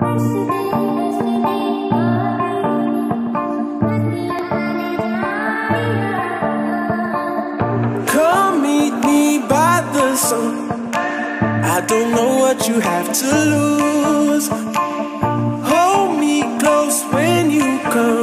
Come meet me by the sun. I don't know what you have to lose. Hold me close when you come.